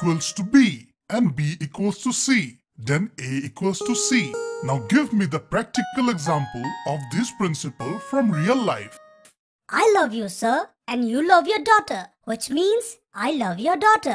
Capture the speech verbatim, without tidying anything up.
equals to B and B equals to C, then A equals to C. Now give me the practical example of this principle from real life. I love you, sir, and you love your daughter, which means I love your daughter.